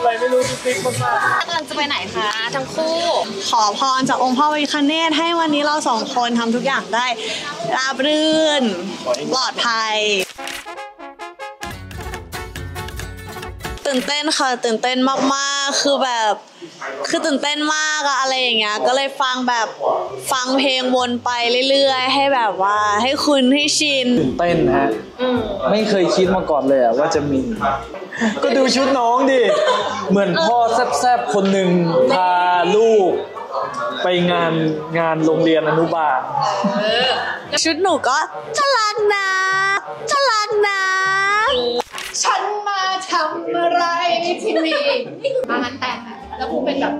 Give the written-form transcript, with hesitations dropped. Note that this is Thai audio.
อะไรไม่รู้ติ๊กมากๆกำลังจะไปไหนคะทั้งคู่ขอพรจากองค์พ่อพระพิฆเนศให้วันนี้เราสองคนทำทุกอย่างได้ราบรื่นปลอดภัยตื่นเต้นค่ะตื่นเต้นมากๆคือตื่นเต้นมากอะอะไรอย่างเงี้ยก็เลยฟังเพลงวนไปเรื่อยๆให้แบบว่าให้คุณให้ชินตื่นเต้นฮะไม่เคยคิดมาก่อนเลยอะว่าจะมีก็ดูชุดน้องดิเหมือนพ่อแซ่บๆคนหนึ่งพาลูกไปงานโรงเรียนอนุบาลชุดหนูก็จะรักนะจะรักนะฉันมาทำอะไรที่นี่มางั้นแต่งแล้วกูเป็นแบบ